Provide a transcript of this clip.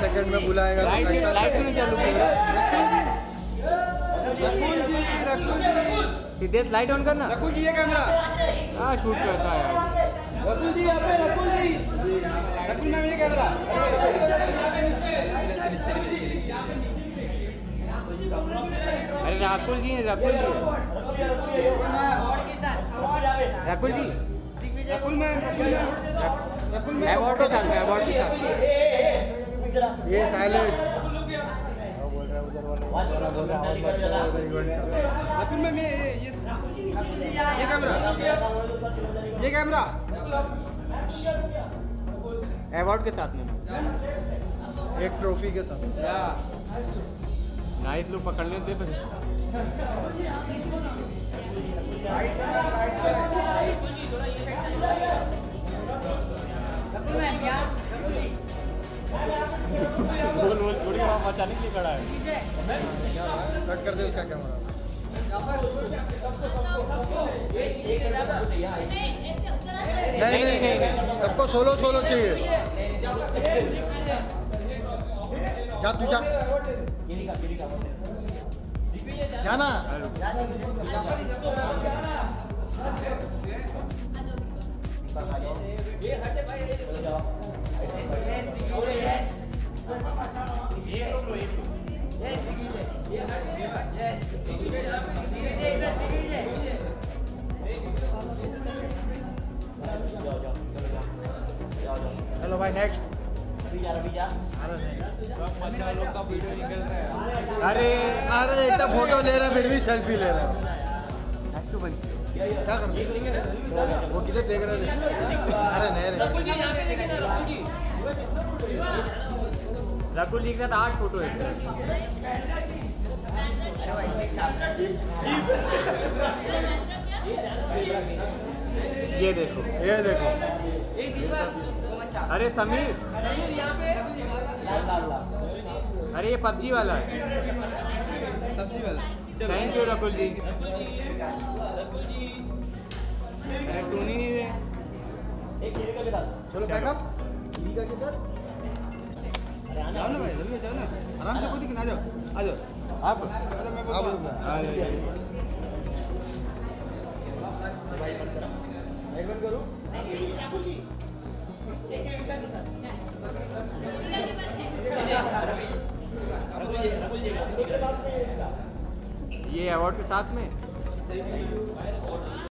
Second में बुलाएगा तो कैसा सीधे लाइट ऑन करना। रकुल जी ये कैमरा हाँ शूट करता है। रकुल जी यहाँ पे रकुल मैम ये कैमरा अरे रकुल जी अवार्ड के साथ ये साइलेंट ये कैमरा अवार्ड के साथ में एक ट्रॉफी के साथ नाइस लोग पकड़ लेते हैं बोल थोड़ी वहाँ बचाने के लिए खड़ा है। कट कर दे उसका कैमरा। नहीं सबको सोलो चाहिए। जा तू जाना चलो भाई नेक्स्ट अरे इतना फोटो ले रहा फिर भी सेल्फी ले रहा क्या वो किधर देख रहे थे। अरे नहीं रकुल जी के साथ 8 फोटो है। ये देखो अरे समीर अरे ये पबजी वाला है। Thank you Rakul ji. टूनी नहीं है। एक गिरी का लेता चलो बैकअप गिरी का के साथ जाओ ना भाई जल्दी जाओ ना आराम से कोई ना जाओ आ जाओ आप चलो मैं बोलूंगा आ जाओ एक बार करो एक गिरी का के साथ ये अवार्ड के साथ में